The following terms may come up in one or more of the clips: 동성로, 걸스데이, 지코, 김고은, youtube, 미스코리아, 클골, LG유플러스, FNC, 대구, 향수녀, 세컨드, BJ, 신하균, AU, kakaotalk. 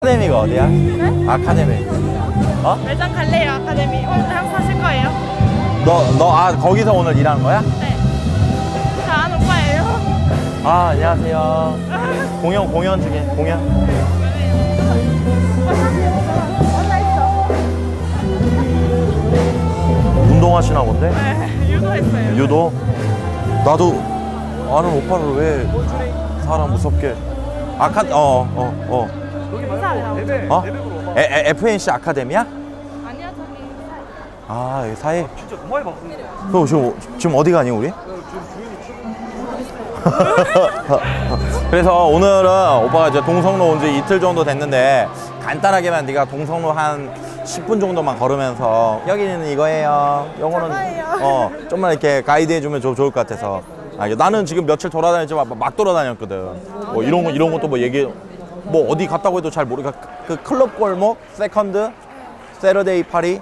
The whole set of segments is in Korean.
아카데미가 어디야? 네? 아카데미. 어? 매장 갈래요, 아카데미. 오늘 항상 하실 거예요? 아, 거기서 오늘 일하는 거야? 네. 저 아는 오빠예요. 아, 안녕하세요. 공연 중에, 공연? 운동하시나 본데? 네, 유도했어요. 유도? 나도 아는 오빠를 왜 사람 무섭게. 여기 말고 레벨으로 FNC 아카데미야? 아니야, 저기 사이. 아, 여기 사이? 아, 진짜 너무 많이 봤어. 그럼 지금 어디 가니 우리? 그래서 오늘은 오빠가 이제 동성로 온 지 이틀 정도 됐는데 간단하게만 네가 동성로 한 10분 정도만 걸으면서 여기는 이거예요, 요거는 좀만 이렇게 가이드해주면 좋을 것 같아서. 아, 나는 지금 며칠 돌아다녔지만 막 돌아다녔거든. 뭐 이런 것도 뭐 얘기. 뭐 어디 갔다고 해도 잘 모르니까 그 클럽 골목, 세컨드, 세러데이 파리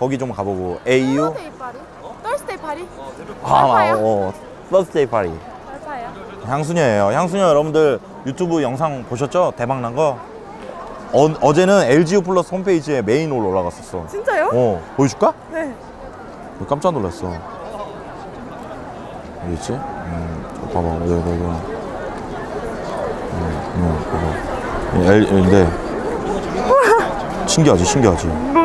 거기 좀 가보고. AU? 세러데이 파리? Thursday 파리? Thursday 파리. 알파요? 향수녀예요. 향수녀 여러분들 유튜브 영상 보셨죠? 대박난 거. 어제는 LG유플러스 홈페이지에 메인홀 올라갔었어. 진짜요? 보여줄까? 네. 깜짝 놀랐어. 어디 있지? 봐봐. 봐봐. 네. 신기하지. 뭐가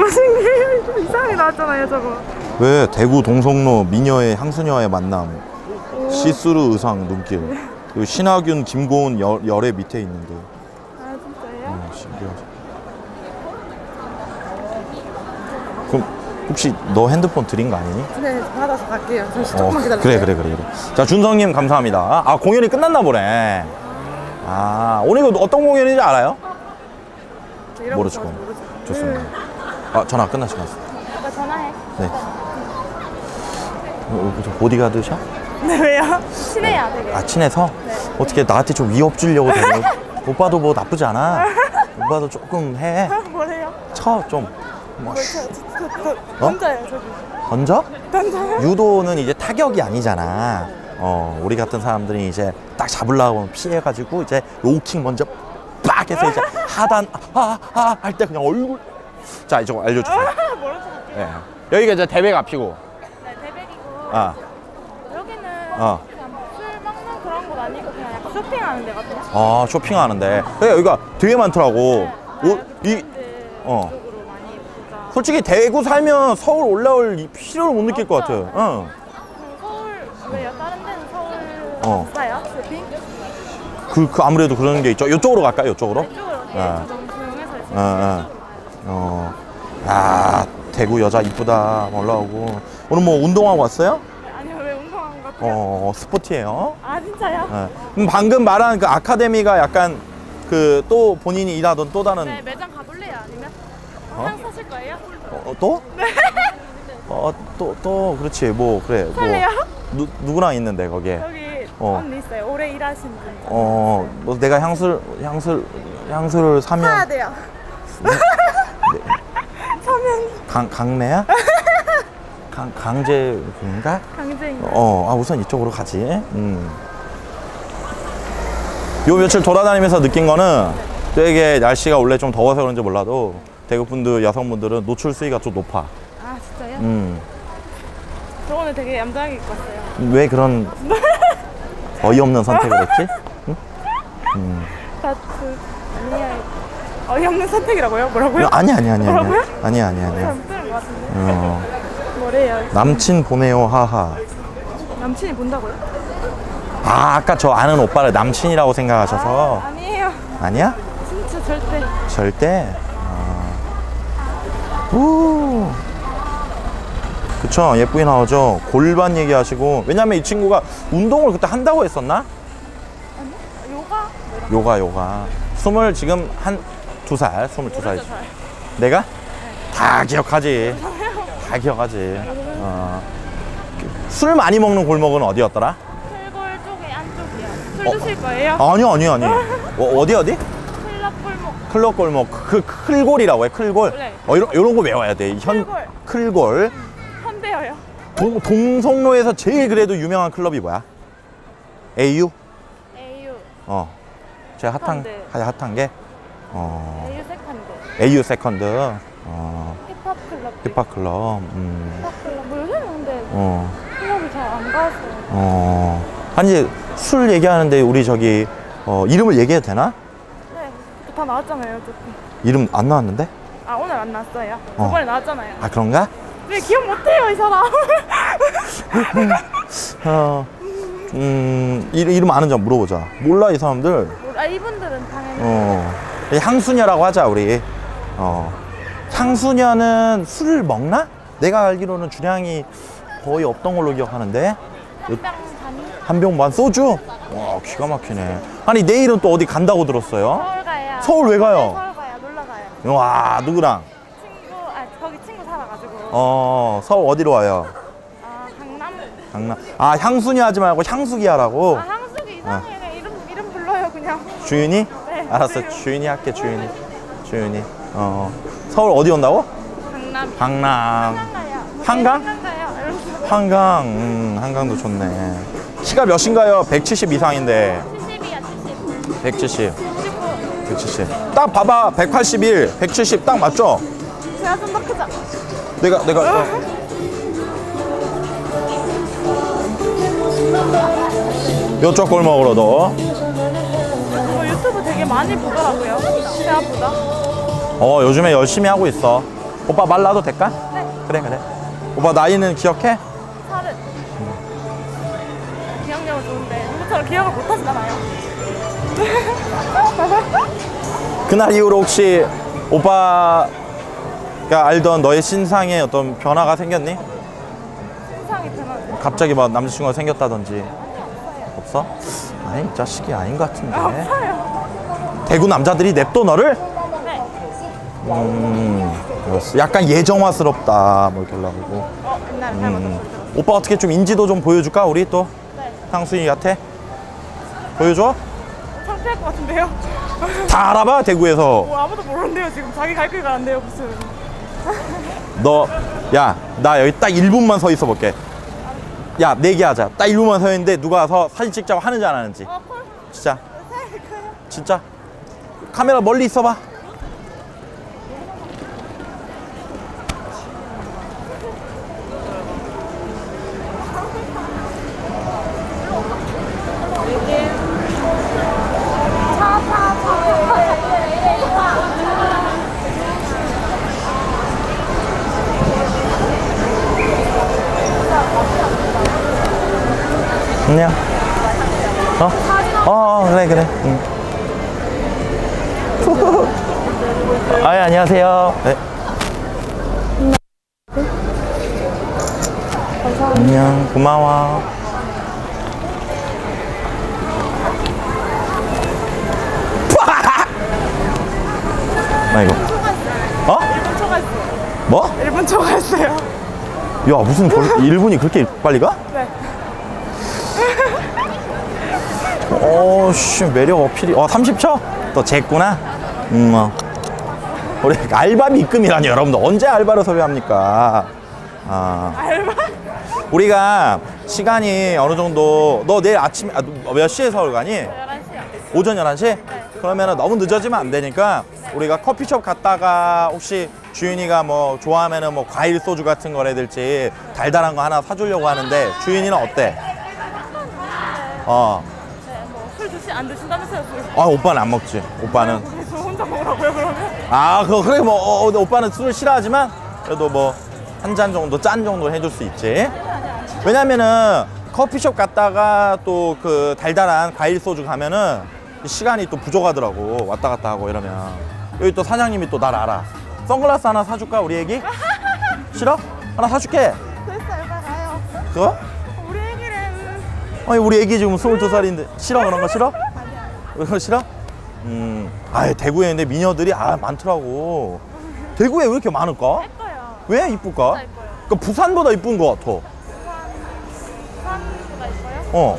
신기해? 이상하게 나왔잖아요, 저거. 왜 대구 동성로 미녀의 향수녀와의 만남. 시스루 의상 눈길. 그리고 신하균 김고은 열애 밑에 있는데. 아, 진짜요? 신기하지. 그럼 혹시 너 핸드폰 드린 거 아니니? 네, 받아서 갈게요. 잠시 조금만 기다려. 그래. 자, 준성님 감사합니다. 아, 공연이 끝났나 보네. 아, 오늘 이거 어떤 공연인지 알아요? 모르시고. 좋습니다. 아, 전화 끝나시고. 아까 전화해. 네. 보디가드셔? 네, 왜요? 친해야 되게. 아, 친해서? 네. 어떻게 나한테 좀 위협 주려고 되네. 오빠도 뭐 나쁘지 않아. 오빠도 조금 해. 뭐래요? 쳐, 좀. 뭐, 던져요, 저기. 던져? 던져요? 유도는 이제 타격이 아니잖아. 우리 같은 사람들이 이제 딱 잡으려고 하면 피해가지고 이제 로우킥 먼저 빡 해서 이제 하단 할 때 그냥 얼굴. 자, 이거 알려주세요. 네. 여기가 이제 대백 앞이고. 네, 대백이고. 여기는 술 먹는 그런 곳 아니고 그냥 약간 쇼핑하는 데 같아요. 아, 쇼핑하는데. 그러니까 여기가 되게 많더라고. 네, 쪽으로 많이 보자. 솔직히 대구 살면 서울 올라올 필요를 못 느낄 것 같아요. 왜요? 다른 데는 서울 없어요? 쇼핑? 그 아무래도 그런 게 있죠. 이쪽으로 갈까요? 이쪽으로? 이쪽으로. 네, 좀 조용해서 있어요. 아, 대구 여자 이쁘다. 올라오고. 오늘 뭐 운동하고 왔어요? 아니요, 왜 운동한 것 같아요? 스포티예요. 아, 진짜요? 네. 방금 말한 그 아카데미가 약간 그 또 본인이 일하던 또 다른. 네, 매장 가볼래요? 아니면? 향 사실 거예요? 또? 네. 그렇지. 뭐, 그래. 설레요? 뭐. 누구랑 있는데 거기에? 여기 언니 있어요. 오래 일하신 분. 뭐 내가 향수를 사면 사야 돼요. 사면 강매야? 강제인가? 강제인가? 아, 우선 이쪽으로 가지. 요 며칠 돌아다니면서 느낀 거는 되게 날씨가 원래 좀 더워서 그런지 몰라도 대구 분들 여성분들은 노출 수위가 좀 높아. 아, 진짜요? 저 오늘 되게 얌전하게 입고 왔어요. 왜 그런 어이없는 선택을 했지? 응? 아니야. 어이없는 선택이라고요? 뭐라고요? 아니야. 뭐라고요? 아니야. 잘 못들은 것 같은데. 뭐래요? 남친 보내요, 하하. 남친이 본다고요? 아, 아까 저 아는 오빠를 남친이라고 생각하셔서. 아, 아니에요. 아니야? 진짜 절대. 절대? 오. 그쵸, 예쁘게 나오죠. 골반 얘기하시고. 왜냐면 이 친구가 운동을 그때 한다고 했었나? 아니, 요가. 지금 한 2살, 22살. 내가? 네. 다 기억하지. 술 많이 먹는 골목은 어디였더라? 클골 쪽에 안쪽이야. 술 드실 거예요? 아니. 어디? 클럽 골목. 클골이라고 해, 클골. 네. 이런 거 외워야 돼. 클골. 동성로에서 제일 그래도 유명한 클럽이 뭐야? AU? 제일 핫한 게? AU AU 세컨드. 힙합클럽. 힙합클럽. 힙합클럽. 모르겠는데. 클럽을 잘 안 가서. 아니, 술 얘기하는데 우리 저기, 이름을 얘기해도 되나? 네. 다 나왔잖아요, 어쨌든. 이름 안 나왔는데? 아, 오늘 안 나왔어요. 저번에 나왔잖아요. 아, 그런가? 왜 기억 못해요, 이 사람. 이름 아는 점 물어보자. 몰라, 이 사람들. 몰라, 이분들은 당연히. 향수녀라고 하자, 우리. 향수녀는 술을 먹나? 내가 알기로는 주량이 거의 없던 걸로 기억하는데. 한 병 반 소주? 와, 기가 막히네. 아니, 내일은 또 어디 간다고 들었어요? 서울 가요. 서울 왜 가요? 서울 가요. 놀러 가요. 와, 누구랑? 친구, 아, 거기 친구 살아가지고. 서울 어디로 와요? 아, 강남. 강남. 아, 향수녀 하지 말고 향수기 하라고? 아, 향수기 이상해. 그냥 이름 불러요, 그냥. 주윤이? 네. 알았어, 주윤이 할게, 주윤이. 주윤이. 서울 어디 온다고? 강남. 강남. 한강? 한강? 한강도 좋네. 시가 몇인가요? 170 이상인데. 70이야, 70. 170. 170. 딱 봐봐, 181, 170 딱 맞죠? 제가 좀 더 크죠? 내가. 요쪽 골목으로 너. 유튜브 되게 많이 보더라고요. 생각보다. 요즘에 열심히 하고 있어. 오빠 말라도 될까? 네. 그래. 오빠 나이는 기억해? 30. 기억력은 좋은데 저처럼 기억을 못 하시잖아요. 그날 이후로 혹시 오빠가 알던 너의 신상에 어떤 변화가 생겼니? 신상이 변화? 갑자기 막 남자친구가 생겼다든지. 아니, 없어요. 없어? 아니, 이 자식이 아닌 것 같은데. 없어요. 대구 남자들이 냅둬 너를? 약간 예정화스럽다 뭐 이렇게 하려고. 옛날에 오빠 어떻게 좀 인지도 좀 보여줄까 우리 또? 네. 향수이한테 보여줘? 창피할 것 같은데요? 다 알아봐 대구에서. 아무도 모르는데요 지금. 자기 갈 길 가는데요 무슨. 너, 야, 나 여기 딱 1분만 서 있어 볼게. 야, 내기하자. 딱 1분만 서 있는데 누가 와서 사진 찍자고 하는지 안 하는지. 진짜. 진짜. 카메라 멀리 있어봐. 안녕. 그래. 응. 아예 안녕하세요. 네. 안녕. 고마워. 아이고. 일본 초과했어요. 뭐? 일본 초과했어요. 야, 무슨 일본이 그렇게 빨리 가? 네. 오씨, 매력 어필이. 30초? 또 쟀구나? 우리 알바 입금이라니, 여러분들. 언제 알바로 섭외합니까? 알바? 우리가 시간이 어느 정도. 너 내일 아침, 몇 시에 서울 가니? 11시요. 오전 11시? 네. 그러면 너무 늦어지면 안 되니까, 우리가 커피숍 갔다가, 혹시 주윤이가 뭐, 좋아하면은 뭐, 과일 소주 같은 거라든지, 달달한 거 하나 사주려고 하는데, 주윤이는 어때? 안 드신다면서요? 아, 오빠는 안 먹지. 오빠는. 저 혼자 먹으라고요, 그러면? 아, 그래, 뭐, 오빠는 술을 싫어하지만, 그래도 뭐, 한 잔 정도, 짠 정도 해줄 수 있지. 아니. 왜냐면은, 커피숍 갔다가 또 그 달달한 과일 소주 가면은, 시간이 또 부족하더라고. 왔다 갔다 하고 이러면. 여기 또 사장님이 또 날 알아. 선글라스 하나 사줄까, 우리 애기? 싫어? 하나 사줄게. 됐어, 오빠 가요. 그거? 우리 애기는. 아니, 우리 애기 지금 22살인데, 싫어? 그런 거 싫어? 그거 싫어? 아, 대구에 있는데 미녀들이 많더라고. 대구에 왜 이렇게 많을까? 예뻐요. 왜 이쁠까? 진짜 예뻐요. 그러니까 부산보다 이쁜 거 같아. 부산보다 이뻐요?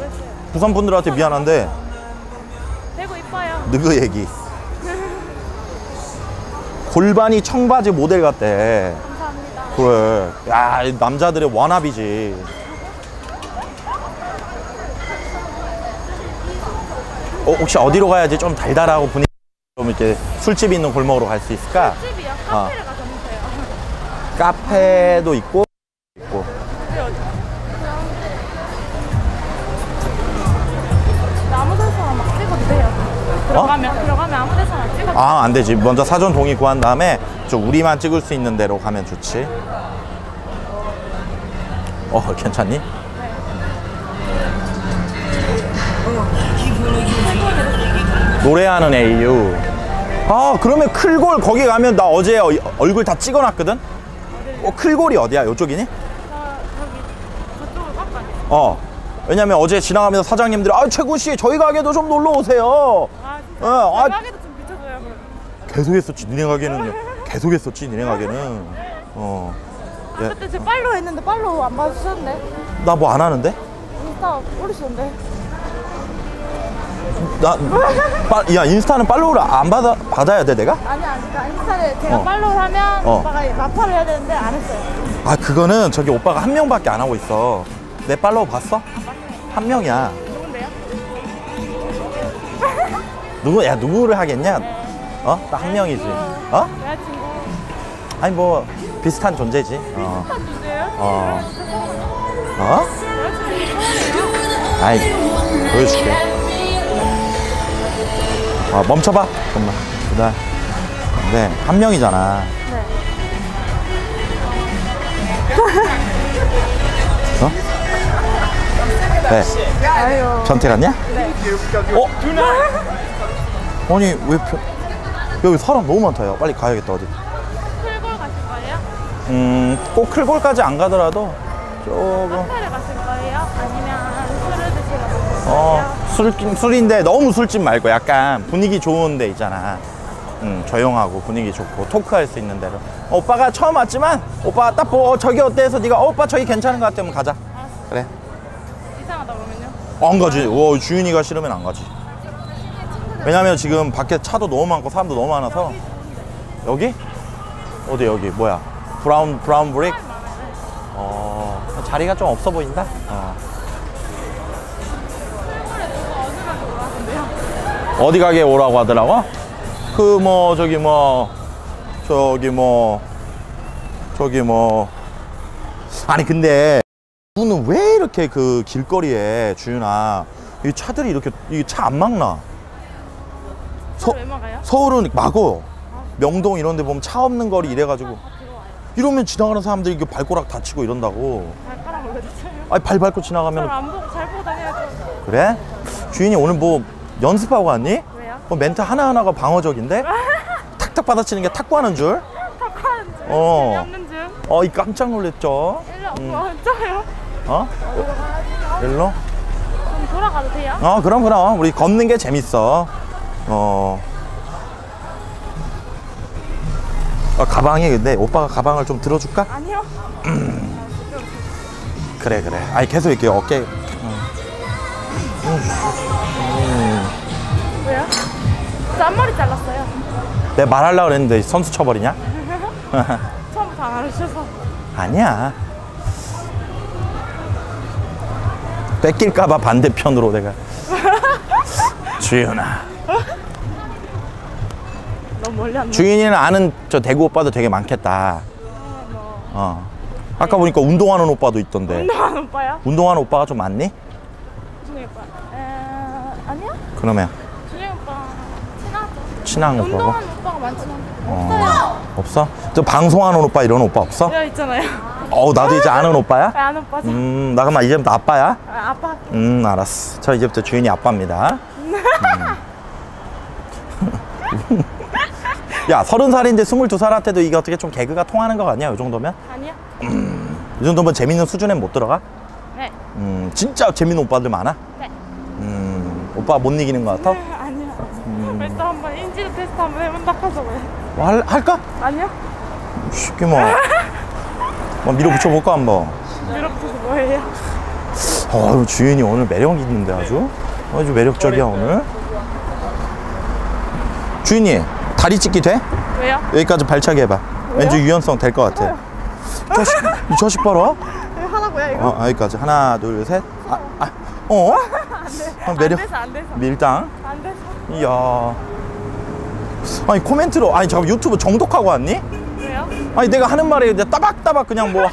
부산 분들한테 미안한데. 대구 이뻐요. 너그 얘기. 골반이 청바지 모델 같대. 감사합니다. 그래. 야, 남자들의 워너비지. 혹시 어디로 가야지 좀 달달하고 분위기 좀 이렇게 술집이 있는 골목으로 갈 수 있을까? 술집이요? 카페를 가서 보세요. 카페도 있고 아무 데서나 막 찍어도 돼요. 들어가면 아무 데서나 찍어도 돼요. 아, 안 되지. 먼저 사전 동의 구한 다음에 좀 우리만 찍을 수 있는 데로 가면 좋지. 어, 괜찮니? 네. 노래하는 AU. 아, 그러면 클골 거기 가면 나 어제 얼굴 다 찍어놨거든? 어, 클골이 어디야? 요쪽이니? 저쪽으로 깎아야 돼. 어. 왜냐면 어제 지나가면서 사장님들이 아, 최구 씨 저희 가게도 좀 놀러 오세요. 아, 진짜? 네, 가게도 좀 비춰줘요. 그럼. 계속 했었지, 니네 가게는. 계속 했었지, 니네 가게는. 어. 아, 그때 제 팔로우 했는데 팔로우 안 봐주셨는데? 나 뭐 안 하는데? 인스타 올리시던데. 야, 인스타는 팔로우를 안 받아야 돼, 내가? 아니, 그러니까 인스타를 제가 팔로우를 하면 오빠가 마파를 해야 되는데 안 했어요. 아, 그거는 저기 오빠가 한 명밖에 안 하고 있어. 내 팔로우 봤어? 한 명이야. 누군데요? 야, 누구를 하겠냐? 어? 딱 한 명이지. 어? 여자친구. 아니, 뭐, 비슷한 존재지. 비슷한 존재예요? 어? 아이, 보여줄게. 아, 멈춰봐. 잠깐만. 그다음. 네, 한 명이잖아. 네. 어? 네. 변태같냐? 네. 어? 아니, 왜 여기 사람 너무 많다. 야, 빨리 가야겠다. 어디? 클골 가실 거예요? 꼭 클골까지 안 가더라도 조금 카페를 가실 거예요? 아니면 술을 드시러 가실 거예요? 술인데 너무 술집 말고 약간 분위기 좋은 데 있잖아. 조용하고 분위기 좋고 토크할 수 있는 데로. 오빠가 처음 왔지만 오빠가 딱 보고 저기 어때 해서 네가 오빠 저기 괜찮은 것 같으면 가자. 그래. 안 가지. 와, 주윤이가 싫으면 안 가지. 왜냐면 지금 밖에 차도 너무 많고 사람도 너무 많아서. 여기? 어디 여기? 뭐야? 브라운 브릭? 어, 자리가 좀 없어 보인다? 어디 가게 오라고 하더라고? 그 뭐 저기 뭐 아니 근데 너는 왜 이렇게 그 길거리에 주윤아 이 차들이 이렇게 이 차 안 막나? 왜 막아요? 서울은 막어. 아, 명동 이런 데 보면 차 없는 거리 이래가지고 이러면 지나가는 사람들이 이게 발가락 다치고 이런다고. 발가락을 왜 다쳐요? 아니, 발 밟고 지나가면. 잘 안 보고 잘 보고 다녀야죠. 그래? 주윤이 오늘 뭐 연습하고 왔니? 왜요? 뭐 멘트 하나하나가 방어적인데? 탁탁 받아치는 게 탁구하는 줄? 탁구하는 줄? 재미없는 줄? 이 깜짝 놀랬죠? 일로. 어? 일로? 그럼 돌아가도 돼요? 그럼 우리 걷는 게 재밌어. 가방이 근데 오빠가 가방을 좀 들어줄까? 아니요. 그래. 아니 계속 이렇게 어깨. 왜요? 저 앞머리 잘랐어요. 내가 말하려고 그랬는데 선수 쳐버리냐? 처음부터 안 하셔서. 아니야. 뺏길까봐 반대편으로 내가. 주윤아. 너무 멀리 안 나. 주윤이는 아는 저 대구 오빠도 되게 많겠다. 아까 보니까 운동하는 오빠도 있던데. 운동하는 오빠요? 운동하는 오빠가 좀 많니? 준영 오빠. 아니요? 그러면. 준영 오빠 친하죠. 친한 오빠고? 운동하는 오빠가 많긴 한데. 없어요. 저 방송하는 오빠 이런 오빠 없어? 네, 있잖아요. 나도 이제 아는 오빠야? 아는 오빠죠. 나 그럼 이제부터 아빠야? 아빠 할게요. 알았어. 저 이제부터 주윤이 아빠입니다. 야, 30살인데 22살한테도 이게 어떻게 좀 개그가 통하는 거 같냐, 이 정도면? 아니요. 이 정도면 재밌는 수준엔 못 들어가? 네. 진짜 재밌는 오빠들 많아? 네. 오빠 못 이기는 거 같아? 네, 아니요. 벌써 한번 인지 테스트 한번 해본다 하죠, 왜? 할까? 아니요. 쉽게 뭐. 밀어붙여볼까 한번? 밀어붙여서 뭐예요? 주윤이 오늘 매력이 있는데 아주 매력적이야. 오늘 주윤이 다리 찢기 돼? 왜요? 여기까지 발차기 해봐. 왜요? 왠지 유연성 될 것 같아. 이 자식 봐라. 하라고요 이거? 여기까지 하나 둘 셋. 안 돼서 밀당. 안 돼서. 이야. 아니 코멘트로, 아니 잠깐 유튜브 정독하고 왔니? 왜요? 아니 내가 하는 말에 그냥 따박따박 그냥 뭐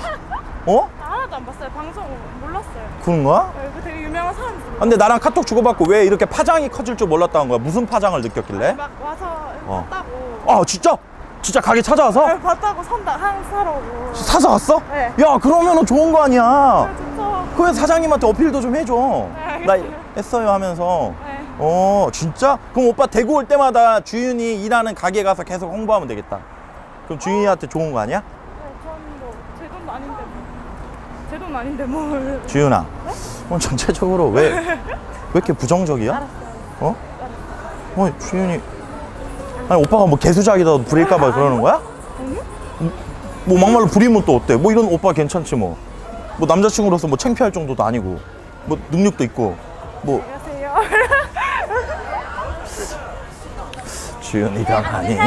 어? 나 하나도 안 봤어요. 방송 몰랐어요. 그런 거야? 이거 되게 유명한 사람들. 근데 나랑 카톡 주고받고 왜 이렇게 파장이 커질 줄 몰랐다는 거야? 무슨 파장을 느꼈길래? 막 와서 봤다고. 아 진짜? 진짜 가게 찾아와서? 네, 봤다고 산다, 한 사라고. 사서 왔어? 네. 야 그러면은 좋은 거 아니야. 네, 진짜. 그럼 사장님한테 어필도 좀 해줘. 네, 나 했어요 하면서. 네. 어 진짜? 그럼 오빠 대구 올 때마다 주윤이 일하는 가게 가서 계속 홍보하면 되겠다. 그럼 주윤이한테 좋은 거 아니야? 네, 저는 뭐 제 돈 아닌데 뭐. 제 돈 아닌데 뭘. 주윤아. 네? 그럼 전체적으로 왜 이렇게 부정적이야? 알았어요. 어? 알았어요. 어 주윤이. 아니 오빠가 뭐 개수작이다 부릴까봐 그러는 거야? 아니요. 뭐 막말로 부리면 또 어때? 뭐 이런 오빠 괜찮지 뭐. 뭐 남자친구로서 뭐 창피할 정도도 아니고 뭐 능력도 있고 뭐. 안녕하세요. 주윤이가 아니?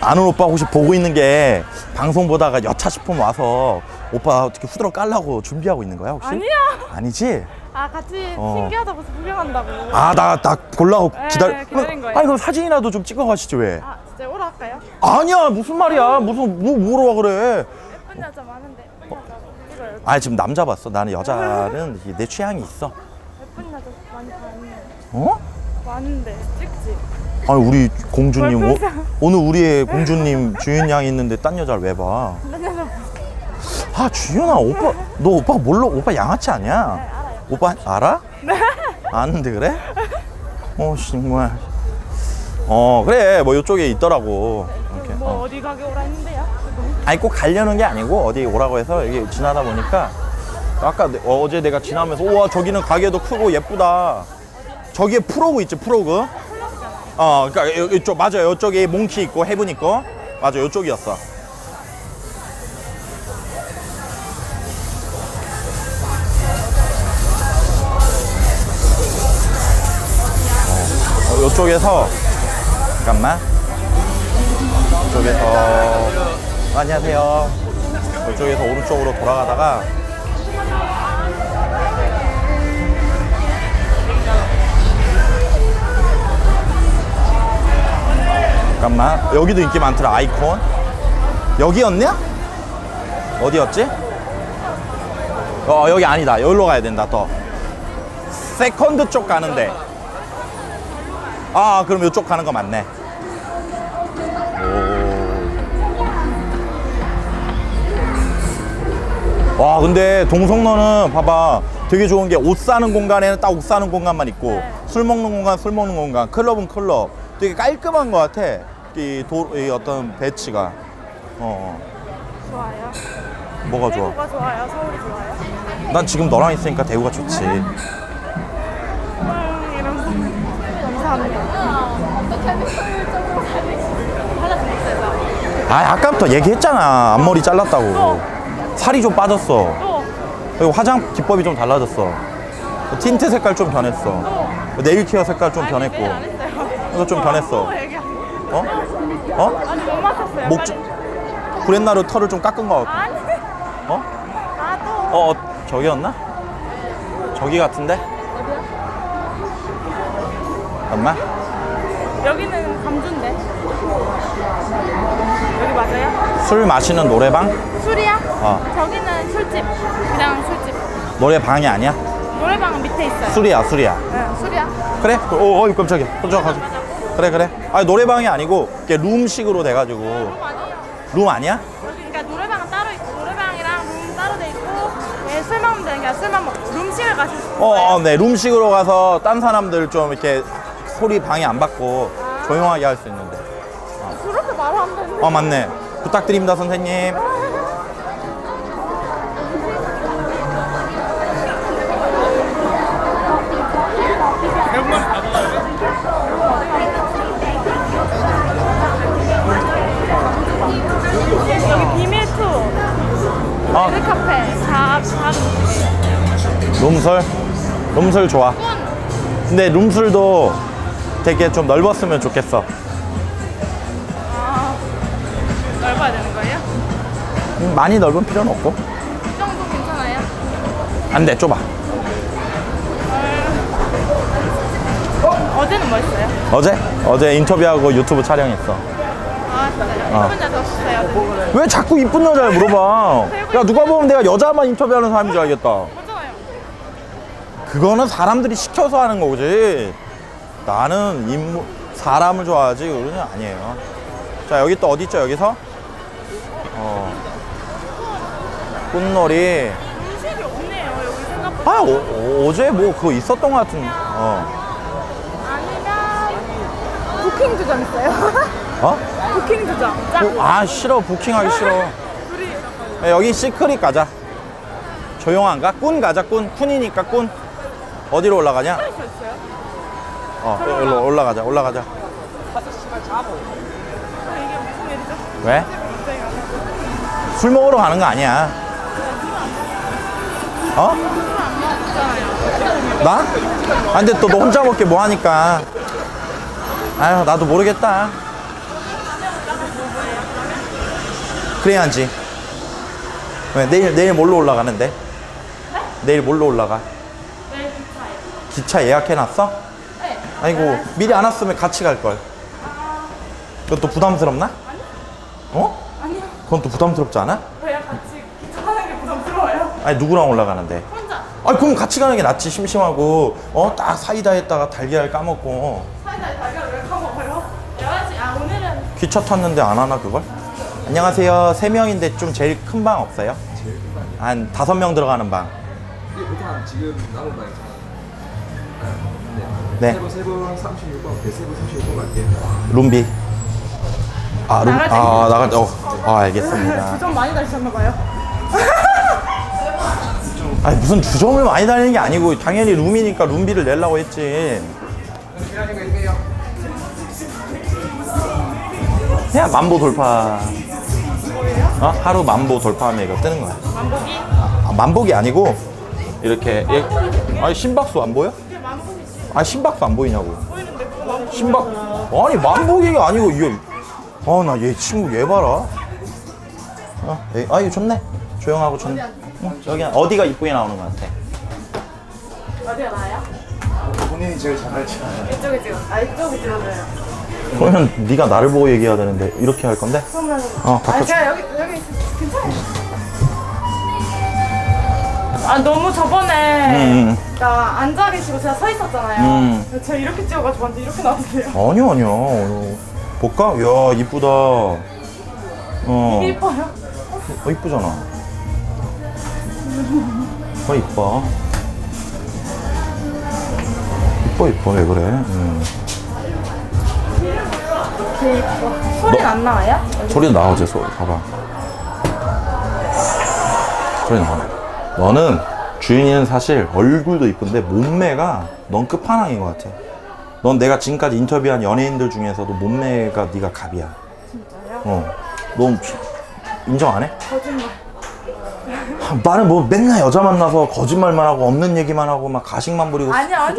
아는 오빠 혹시 보고 있는 게 방송 보다가 여차 싶으면 와서 오빠 어떻게 후드러 깔라고 준비하고 있는 거야 혹시? 아니요. 아니지? 아 같이 신기하다고 해서 구경한다고. 아 나 보려고 기다린 거예요. 아니 그럼 사진이라도 좀 찍어 가시지 왜? 아 진짜 오라 할까요? 아니야 무슨 말이야. 무슨 뭐로 와 그래. 예쁜 여자 많은데 예쁜 여자 찍어요. 아니 지금 남자 봤어. 나는 여자는 내 취향이 있어. 예쁜 여자 많이 봤는데. 어? 많은데 찍지. 아니 우리 공주님 오늘 우리의 공주님 주윤 양이 있는데 딴 여자를 왜 봐? 딴 여자 아 주윤아 오빠 너 오빠 몰라? 오빠 양아치 아니야? 오빠 알아? 네. 아는데 그래? 어 정말. 어 그래 뭐 이쪽에 있더라고. 네, 이렇게. 뭐 어디 가게 오라 했는데요? 아니 꼭 가려는 게 아니고 어디 오라고 해서 여기 지나다 보니까 아까 어제 내가 지나면서 우와 저기는 가게도 크고 예쁘다. 저기에 프로그 있지 프로그? 어 그러니까 이쪽 맞아요. 이쪽에 몽키 있고 해븐 있고 맞아 이쪽이었어. 이쪽에서 잠깐만 이쪽에서 안녕하세요 이쪽에서 오른쪽으로 돌아가다가 잠깐만 여기도 인기 많더라 아이콘 여기였냐? 어디였지? 어 여기 아니다 여기로 가야 된다 더 세컨드 쪽 가는데 아 그럼 이쪽 가는 거 맞네. 오. 와 근데 동성로는 봐봐 되게 좋은 게 옷 사는 공간에는 딱 옷 사는 공간만 있고 술 먹는 공간 술 먹는 공간 클럽은 클럽 되게 깔끔한 거 같아 이 어떤 배치가. 좋아요. 뭐가 좋아? 대구가 좋아요 서울이 좋아요? 난 지금 너랑 있으니까 대구가 좋지. 아 아까부터 얘기했잖아 앞머리 잘랐다고. 살이 좀 빠졌어. 그리고 화장 기법이 좀 달라졌어. 틴트 색깔 좀 변했어. 네일케어 색깔 좀 변했고. 이거 좀 변했어. 어? 어? 아니 못 맞췄어요. 구렛나루 털을 좀 깎은 거 같고. 어? 저기였나? 저기 같은데? 잠깐만. 여기는 감주인데. 여기 맞아요? 술 마시는 노래방? 술이야? 저기는 술집. 그냥 술집. 노래방이 아니야? 노래방은 밑에 있어요. 술이야. 네, 술이야. 그래? 어이 깜짝이야. 깜짝하지. 그래. 아니 노래방이 아니고 이게 룸식으로 돼가지고. 네, 룸 아니에요. 룸 아니야? 여기 그러니까 노래방은 따로 있고 노래방이랑 룸 따로 돼 있고 예, 술 먹으면 되는 게 술만 먹고 룸식을 가실 수 있어요. 네 룸식으로 가서 딴 사람들 좀 이렇게. 소리 방해 안 받고 조용하게 할 수 있는데. 그렇게 말 안 되는데. 맞네. 부탁드립니다 선생님. 여기 비밀 투어. 레드카페 룸설 좋아. 근데 룸술도 되게 좀 넓었으면 좋겠어. 넓어야 되는 거예요? 많이 넓은 필요는 없고. 이 정도 괜찮아요? 안 돼, 좁아. 어제 어제는 뭐 했어요? 어제? 어제 인터뷰하고 유튜브 촬영했어. 아 진짜요? 이쁜 여자 없으세요? 왜 자꾸 이쁜 여자를 물어봐. 야 누가 보면 내가 여자만 인터뷰하는 사람인 줄 알겠다. 맞아요. 그거는 사람들이 시켜서 하는 거지. 나는 인물, 사람을 좋아하지 그거는 아니에요. 자 여기 또 어디 있죠 여기서? 꽃놀이. 음식이 없네요 여기 생각보다. 아 어제 뭐 그거 있었던 것 같은데. 아니면 부킹 주점 있어요? 어? 부킹 주점. 아 싫어 부킹하기 싫어. 둘이. 여기 시크릿 가자. 조용한가? 꾼 가자 꾼. 쿤이니까 꾼. 어디로 올라가냐? 일로 올라가자 올라가자. 이게 무슨 일이죠? 왜? 술 먹으러 가는 거 아니야. 어? 나? 아 근데 또 너 혼자 먹게 뭐 하니까. 아유 나도 모르겠다. 그래야지. 왜 내일 뭘로 올라가는데? 내일 뭘로 올라가? 내일 기차. 기차 예약해놨어? 아이고 미리 안 왔으면 같이 갈걸. 그것도 부담스럽나? 아니. 어? 아니요. 그건 또 부담스럽지 않아? 왜요? 같이 기차 타는 게 부담스러워요? 아니 누구랑 올라가는데? 혼자. 아니 그럼 같이 가는 게 낫지. 심심하고 딱 사이다 했다가 달걀 까먹고. 사이다에 달걀을 왜 까먹어요? 11시. 아 오늘은 기차 탔는데 안 하나 그걸? 안녕하세요. 3명인데 좀 제일 큰 방 없어요? 제일 큰 방이요? 한 5명 들어가는 방. 이게 보통 지금 남은 방 있잖아요. 네. 세번 36번. 네, 세번 36번 갈게요. 룸비. 나갈 때. 알겠습니다. 주점 많이 다니셨나봐요. 아니, 무슨 주점을 많이 다니는 게 아니고, 당연히 룸이니까 룸비를 내려고 했지. 그냥 만보 돌파. 하루 만보 돌파하면 이거 뜨는 거야. 만보기? 만보기 아니고, 이렇게. 아니, 심박수 안 보여? 아니 심박도 안 보이냐고. 보이는데 그거 심박. 아니 만보기가 아니고 이거. 나 얘 친구 얘 봐라. 이거 좋네. 조용하고 좋네. 여기 어디가 이쁘게 나오는 것 같아? 어디가 나요? 본인이 제일 잘 알지 않아요? 이쪽에 찍어. 이쪽에 찍어줘요. 그러면 네가 나를 보고 얘기해야 되는데 이렇게 할 건데? 그러면 바꿔줘. 제가 여기 괜찮아요. 너무 저번에 나 앉아 계시고 제가 서 있었잖아요. 제가 이렇게 찍어가지고 완전 이렇게 나왔어요. 아니요. 볼까? 이야 이쁘다. 이게 이뻐요? 이쁘잖아. 이뻐. 이뻐. 왜 그래? 되게 이뻐. 소리는 안 나와요? 소리 나오지. 소리 봐봐. 소리 나와. 너는 주인이는 사실 얼굴도 이쁜데 몸매가 넌 끝판왕인 것 같아. 넌 내가 지금까지 인터뷰한 연예인들 중에서도 몸매가 네가 갑이야. 진짜요? 넌 인정 안 해? 거짓말. 나는 뭐 맨날 여자 만나서 거짓말만 하고 없는 얘기만 하고 막 가식만 부리고. 아니 장난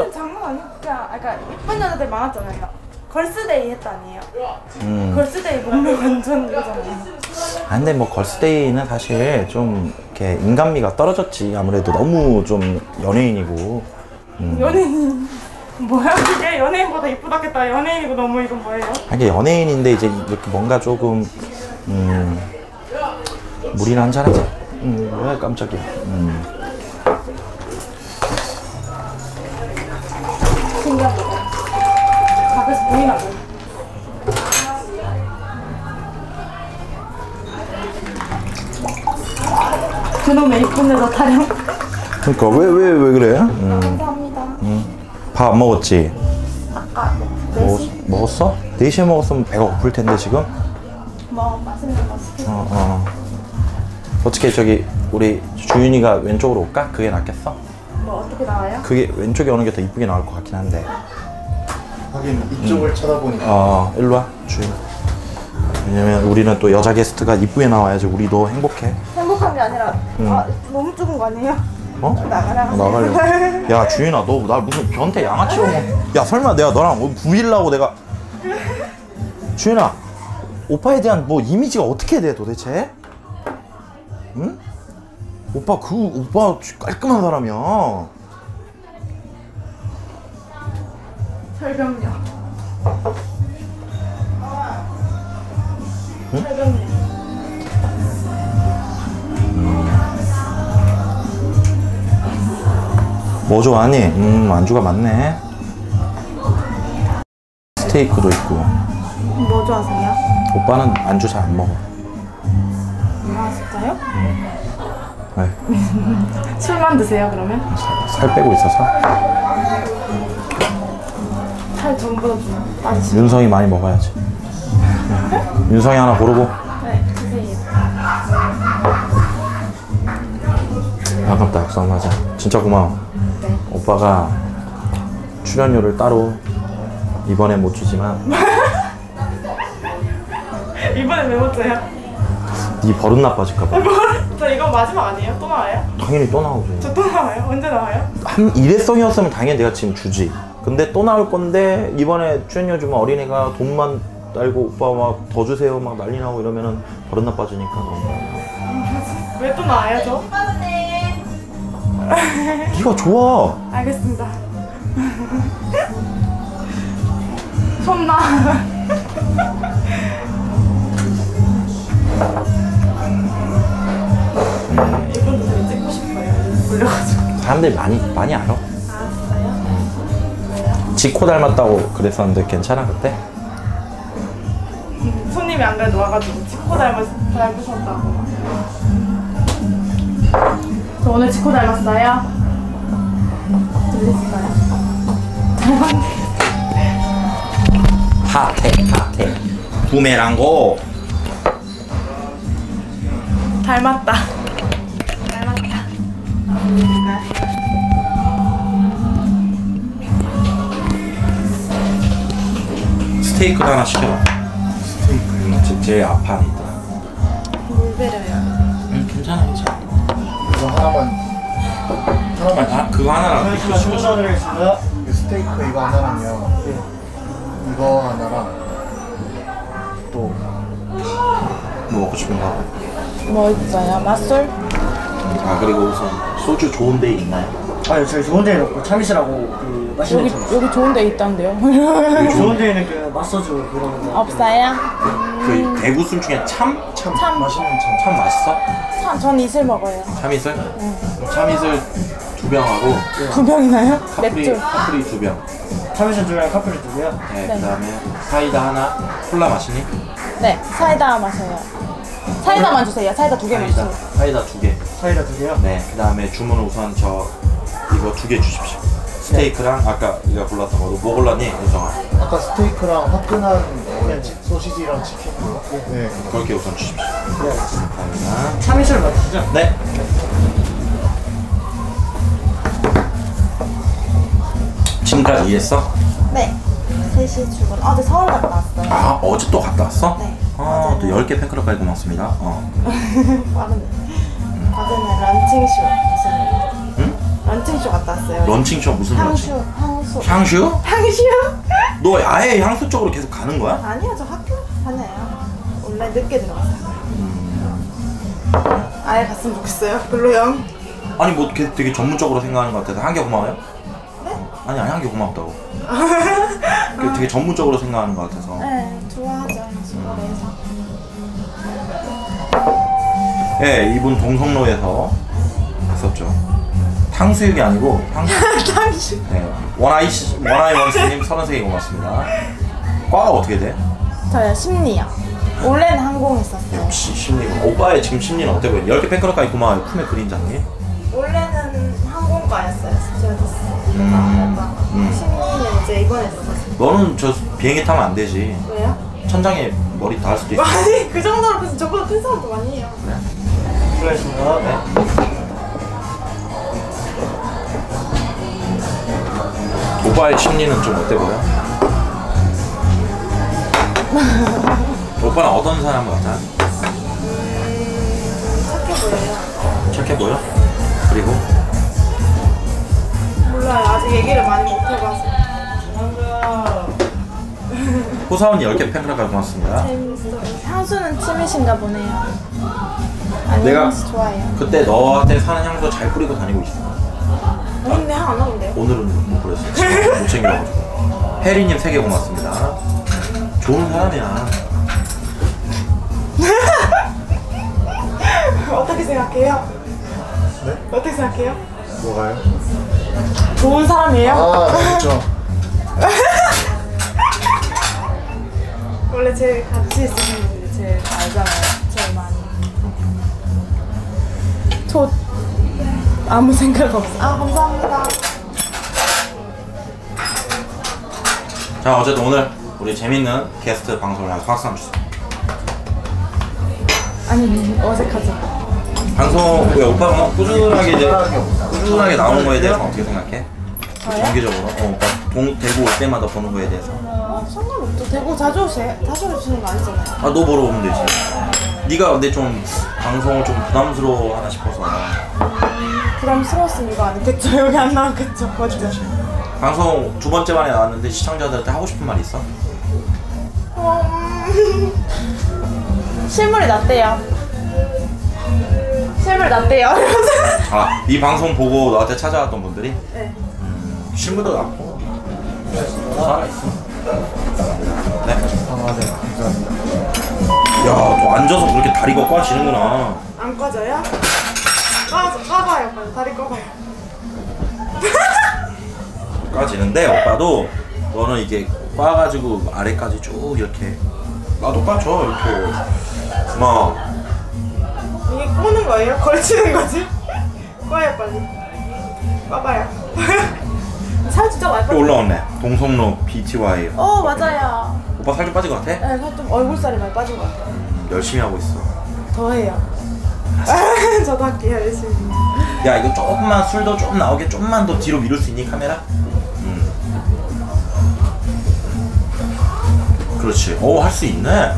아니야. 그러니까 예쁜 여자들 많았잖아요. 걸스데이 했다 아니에요? 걸스데이 몸매 완전 이거잖아요. 근데 뭐 걸스데이는 사실 좀 이렇게 인간미가 떨어졌지. 아무래도 너무 좀 연예인이고. 연예인 뭐야? 이게 연예인보다 이쁘다겠다. 연예인이고 너무 이건 뭐예요? 이게 연예인인데 이제 이렇게 뭔가 조금 물이나 한잔 하자. 왜 깜짝이야. 신기하다. 밖에서 보이나 봐. 그놈의 이쁜 여자 타령. 그러니까 왜 그래? 감사합니다. 밥 안 먹었지? 아까 4시? 먹었어? 4시에 먹었으면 배가 고플 텐데 지금? 맛있는 거 시키고. 어떻게 저기 우리 주윤이가 왼쪽으로 올까? 그게 낫겠어? 어떻게 나와요? 그게 왼쪽에 오는 게 더 이쁘게 나올 것 같긴 한데. 하긴 이쪽을 쳐다보니까. 일로 와 주윤. 왜냐면 우리는 또 여자 게스트가 이쁘게 나와야지 우리도 행복해. 행복한 게 아니라 너무 좁은 거 아니에요? 나가라. 나가려. 야 주인아 너 나 무슨 변태 양아치로. 야 설마 내가 너랑 뭐 부일라고 내가. 주인아 오빠에 대한 뭐 이미지가 어떻게 돼 도대체? 응? 오빠 깔끔한 사람이야. 설경녀. 응? 설경녀. 뭐 좋아하니? 안주가 많네. 스테이크도 있고. 뭐 좋아하세요? 오빠는 안주 잘 안 먹어. 아 진짜요? 네. 술만 드세요 그러면? 살 빼고 있어서. 살 전부 다 줘. 윤성이 많이 먹어야지. 윤성이 하나 고르고. 네 드세요. 아깝다. 약속하자. 진짜 고마워. 네. 오빠가 출연료를 따로 이번에 못 주지만. 이번에 왜 못 줘요? 네 버릇 나빠질까봐. 저 이건 마지막 아니에요? 또 나와요? 당연히 또 나오죠. 저 또 나와요? 언제 나와요? 한 일회성이었으면 당연히 내가 지금 주지. 근데 또 나올 건데 이번에 출연료 주면 어린애가 돈만 달고 오빠 막 더 주세요 막 난리 나고 이러면은 버릇 나빠지니까. 왜 또 나와요 저? 네가 좋아. 알겠습니다. 손나. 이분도 되게 찍고 싶어요. 올려가지고. 사람들이 많이 알아. 아 진짜요? 지코 닮았다고 그랬었는데 괜찮아 그때? 손님이 안 그래도 와가지고 지코 닮으셨다고. 저 오늘 지코 닮았어요? 들리실까요? 핫해 부메랑고. 닮았다. 스테이크 하나 시켜봐. 스테이크 제 앞판이다. 물 베려요. 응 괜찮아. 그거 하나만. 아 그거 하나랑 스테이크 시켜주세요. 스테이크 이거 하나랑요. 예. 이거 하나랑 또 뭐 먹고 싶은 거? 뭐 있어요? 맛술? 아 그리고 우선 소주 좋은 데 있나요? 아니 저희 좋은 데는 없고 참이시라고 그 맛있는 여기 좋은 데 있던데요? 좋은 데는 그 맛소주 그런 거 없어요? 그 대구 술 중에 참 맛있는 참 맛있어? 전 이슬 먹어요. 참이슬? 네. 참이슬 2병하고. 네. 2병이나요? 맥주. 카프리 2병. 참이슬 2병, 카프리 2병. 네, 네. 그다음에 사이다 하나. 콜라 마시니? 네, 사이다 마셔요. 사이다만 주세요. 사이다 2개 마시죠. 사이다 2개. 사이다 2개요? 네. 그다음에 주문 우선 저 이거 2개 주십시오. 스테이크랑 네. 아까 네가 골랐던 거로 뭐 골랐니? 우정아. 아까 스테이크랑 화끈한 소시지랑 치킨 골랐고. 네. 그렇게 우선 주십시오. 네. 감사합니다. 참이슬 맞추죠? 네. 지금까지 이해했어? 네. 3시에 출근. 어제 서울 갔다 왔어요. 아 어제 또 갔다 왔어? 네. 아 또 10개 팬클럽까지 고맙습니다. 빠르네. 빠르네. 런칭쇼. 응? 런칭쇼 갔다 왔어요. 런칭쇼 무슨 런칭? 향수? 너 아예 향수 쪽으로 계속 가는 거야? 아니요 저 학교 다녀요. 원래 늦게 들어갔어요. 아예 갔으면 좋겠어요. 별로요. 아니 뭐 되게 전문적으로 생각하는 것 같아서 한개 고마워요? 네? 아니 한개 고맙다고. 되게 전문적으로 생각하는 것 같아서. 네 좋아하죠. 예, 네, 이분 동성로에서 갔었죠. 탕수육이 아니고 탕수육. 네. 원아이원스님 33개 고맙습니다. 과가 어떻게 돼? 저요 심리요. 원래는 항공 했었어요. 역시 심리구나. 오빠의 지금 심리는 어때 보여? 10개 팬클럽까지 고마워요. 품의 그림자님. 원래는 항공과였어요. 심리는 이제 이번에 썼어요. 너는 저 비행기 타면 안 되지. 왜요? 천장에 머리 닿을 수도 있어. 아니 그 정도로. 그래서 저보다 큰 사람도 많이 해요. 그래? 수고하셨습니다. 네. 오빠의 심리는 좀 어때 보여? 오빠는 어떤 사람 같아? 착해 보여요. 착해 보여? 그리고? 몰라요. 아직 얘기를 많이 못 해봐서. 호사원 10개 팬클럽까지 고맙습니다. 재밌어요. 향수는 취미신가 보네요. 내가 좋아해요. 그때 너한테 사는 향수 잘 뿌리고 다니고 있어. 근데 향 안 나온대요. 오늘은 못 뿌렸어요. 못 챙겨가지고. 페리님 3개 고맙습니다. 좋은 사람이야. 어떻게 생각해요? 네? 어떻게 생각해요? 뭐가요? 좋은 사람이에요? 아, 그렇죠. 원래 제일 같이 있으면 분들이 제일 알잖아요. 제일 많이. 저 아무 생각 없어요. 아, 감사합니다. 자, 어쨌든 오늘 우리 재밌는 게스트 방송을 해서 박수 한번 주세요. 아니, 어색하죠? 방송 우리 오빠가 꾸준하게 이제 꾸준하게 나온 거에 대해서 어떻게 생각해? 정기적으로 오빠 대구 올 때마다 보는 거에 대해서. 상관없죠. 대구 자주 오세요. 자주 오시는 거 아니잖아요. 아, 너 보러 오면 되지. 네가 근데 좀 방송을 좀 부담스러워 하나 싶어서. 부담스러웠으면 이거 안 했겠죠. 여기 안 나왔겠죠. 맞죠? 방송 두 번째 만에 나왔는데 시청자들한테 하고 싶은 말이 있어? 실물이 낫대요. 실물 낫대요. 아, 이 방송 보고 너한테 찾아왔던 분들이? 네. 실물도 낫고 살아있어. 네? 아, 네, 감사합니다. 야, 너 앉아서 그렇게 다리가 꺼지는구나. 안 꺼져요? 꺼봐요, 다리 꺼봐요. 꺼지는데 오빠도 너는 이게 꺼가지고 아래까지 쭉 이렇게 나도 꺼져, 이렇게 막 이게 꼬는 거예요? 걸치는 거지? 꺼요, 빨리. 꺼봐요. 살 진짜 많이 빠졌어. 올라왔네. 동성로 BTY에요. 어, 맞아요. 오빠 살 좀 빠진 거 같아? 네, 살 좀 얼굴살이 많이 빠진 거 같아. 열심히 하고 있어. 더 해요. 저도 할게요, 열심히. 야, 이거 조금만 술도 좀 나오게 좀만 더 뒤로 미룰 수 있니, 카메라? 그렇지. 오, 할 수 있네.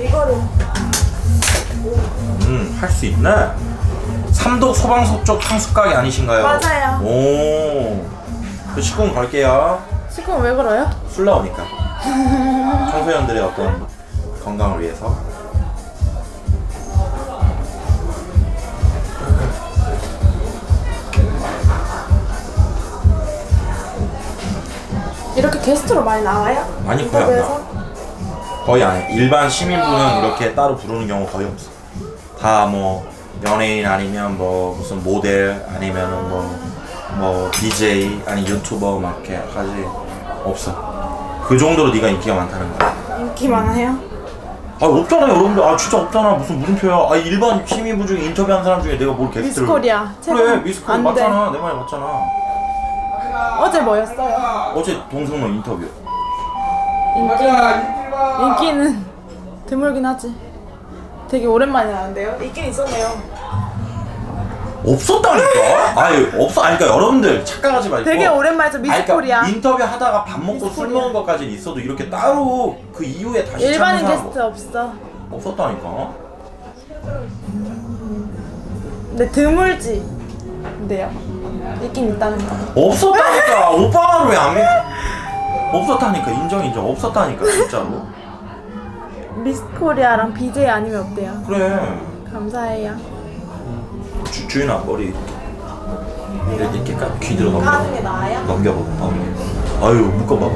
이거로. 할 수 있네. 삼도 소방서 쪽 탕수각이 아니신가요? 맞아요. 오, 그 식구는 걸게요. 식구는 왜 걸어요? 술 나오니까. 청소년들의 어떤 건강을 위해서. 이렇게 게스트로 많이 나와요? 많이 거의 안 나와. 거의 안 해. 일반 시민분은 이렇게 따로 부르는 경우 거의 없어. 다 뭐 연예인 아니면 뭐 무슨 모델 아니면은 뭐 BJ 아니 유튜버 막 이렇게까지 없어. 그 정도로 네가 인기가 많다는 거야. 인기 많아요? 아, 없잖아요 여러분들. 아, 진짜 없잖아. 무슨 표야. 아, 일반 시민분 중에 인터뷰한 사람 중에 내가 뭘 게스트를. 미스코리아. 그래, 미스코리아 맞잖아. 내 말이 맞잖아. 어제 뭐였어요? 어제 동성로 인터뷰. 인기는 드물긴 하지. 되게 오랜만에 나왔는데요? 있긴 있었네요. 없었다니까? 아니, 없어. 아니, 그러니까 여러분들 착각하지 말고. 되게 오랜만이죠, 미스코리아. 그러니까 인터뷰 하다가 밥 먹고 미스코리아. 술 먹은 것까지는 있어도 이렇게 따로 그 이후에 다시 일반인 게스트 거. 없어. 없었다니까? 근데 드물지. 근데요? 있긴 있다는 거. 없었다니까! 오빠가 왜 안 믿어? 없었다니까, 인정. 없었다니까, 진짜로. 미스코리아랑 BJ 아니면 없대요. 그래. 감사해요. 주윤아 머리 이렇게 귀 들어 넘겨봐. 아유, 묶어봐봐.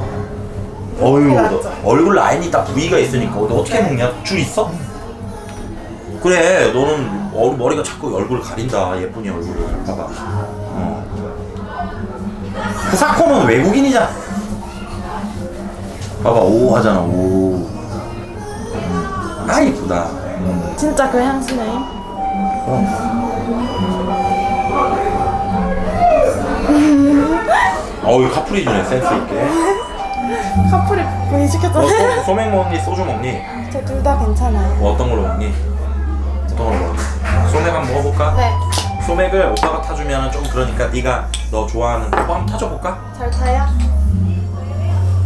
어유, 얼굴 라인이 딱 V가 있으니까 너 어떻게 묶냐? 줄 있어? 그래, 너는 머리가 자꾸 얼굴 가린다. 예쁜이 얼굴을 봐봐. 후사코는 외국인이잖아. 봐봐, 오 하잖아. 오. 아, 이쁘다. 진짜 그 향수네. 어우, 카프리즈네, 센스있게. 카프리 분이 시켰잖아. 소맥 먹니? 소주 먹니? 저 둘 다 괜찮아요. 뭐 어떤 걸로 먹니? 소맥 한번 먹어볼까? 네. 소맥을 오빠가 타주면 좀 그러니까 네가 너 좋아하는 오빠 한번 타줘볼까? 잘 타요?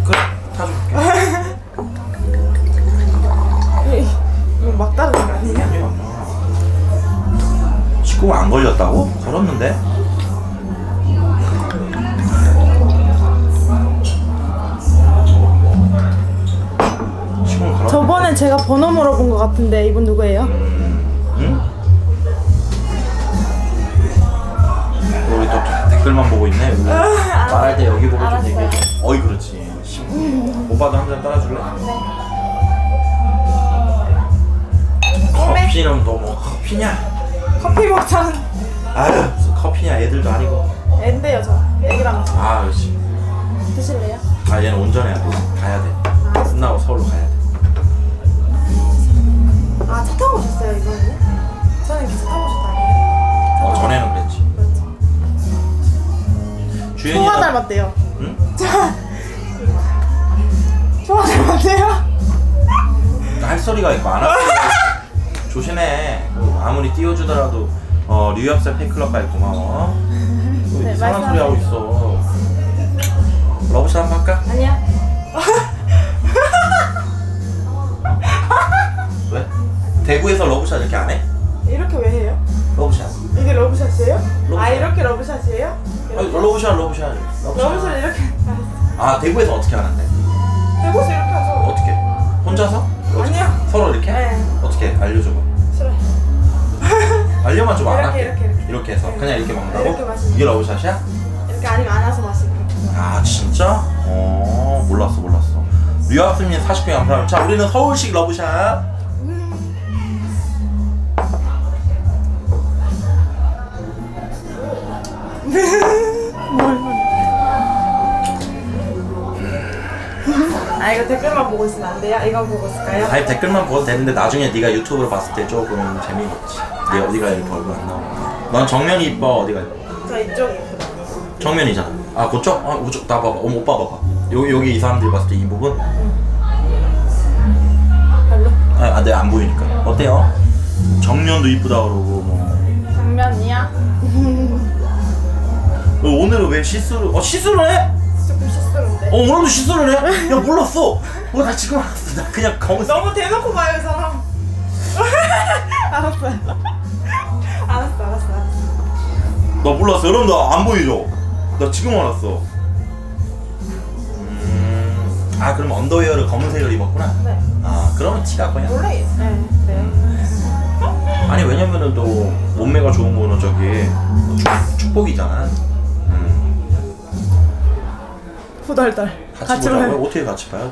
그래, 타줄게. 막 따르는 거 아니에요? 식구가 안 걸렸다고? 걸었는데? 식구는 걸었는데? 저번에 제가 번호 물어본 거 같은데 이분 누구예요? 응? 우리 또 댓글만 보고 있네. 말할 때 여기 보고 좀 얘기해. 어이, 그렇지. 오빠도 한 잔 따라줄래? 네. 커피는 너 뭐 커피냐? 커피 먹자는. 아유 무슨 커피냐, 애들도 아니고. 앤데요 저. 애기랑. 아 그렇지. 드실래요? 아 얘는 운전해야 돼. 가야 돼. 아. 끝나고 서울로 가야 돼. 아 차 타고 오셨어요 이번에? 저는 기차 타고 오셨다고요? 어 전에는 그랬지. 그렇죠. 주연이 초아 닮았대요. 응? 초아 닮았대요? 할 소리가 있고 안 하고 조심해. 아무리 띄워주더라도 류엽살 팬클럽까지 고마워. 네, 이상한 소리 하고 있어. 러브샷 한번 할까? 아니야. 왜? 대구에서 러브샷 이렇게 안 해? 이렇게 왜 해요? 러브샷. 이게 러브샷이에요? 러브샷. 아 이렇게 러브샷이에요? 아니, 러브샷 이렇게. 아 대구에서 어떻게 하는데? 대구에서 이렇게 하죠. 어떻게? 혼자서? 아니야. 서로 이렇게? 네. 어떻게? 알려줘봐. 싫어. 알려만 좀 안 할게. 이렇게 해서 네. 그냥 이렇게 먹는다고? 이렇게 마시는. 이게 러브샷이야? 이렇게 아니면 안 와서 마시고. 아 진짜? 어 몰랐어. 류학수님 40평 앞으로. 자 우리는 서울식 러브샷. 아 이거 댓글만 보고 있으면 안 돼요? 이거 보고 있을까요? 아니 댓글만 보고 되는데 나중에 네가 유튜브로 봤을 때 조금 재미없지. 네 어디가 이렇게 얼굴 안 나오고. 넌 정면이 이뻐 어디가 이뻐? 저 이쪽. 정면이잖아. 아 그쪽? 아 우쪽 나 봐봐. 어머 오빠 봐봐. 여기 이 사람들이 봤을 때 이 부분? 별로? 아 내가 안 보이니까. 어때요? 정면도 이쁘다 그러고 뭐. 정면이야? 오늘은 왜 실수를? 실수를 해? 조금 실수인데. 오늘도 실수를 해? 야 몰랐어. 나 지금 알았어. 나 그냥 검은. 너무 대놓고 봐요 이 사람. 알았어. 나 몰랐어. 여러분 나 안 보이죠? 나 지금 알았어. 아 그럼 언더웨어를 검은색을 입었구나. 네. 아 그러면 티가 거야. 원래. 네. 아니 왜냐면은 또 몸매가 좋은 거는 저기 축복이잖아. 후덜덜 같이 보자고요? 어떻게 같이 봐요?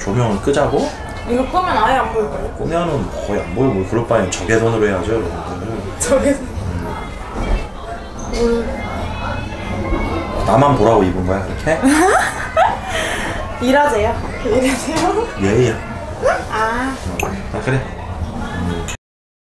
조명을 끄자고? 이거 끄면 아예 안 보일 거예요? 끄면은 거의 안 보이고 그럴 바에는 적외선으로 해야죠 여러분들. 적외선? 나만 보라고 입은 거야 이렇게? 일하세요? 예의야. 아 그래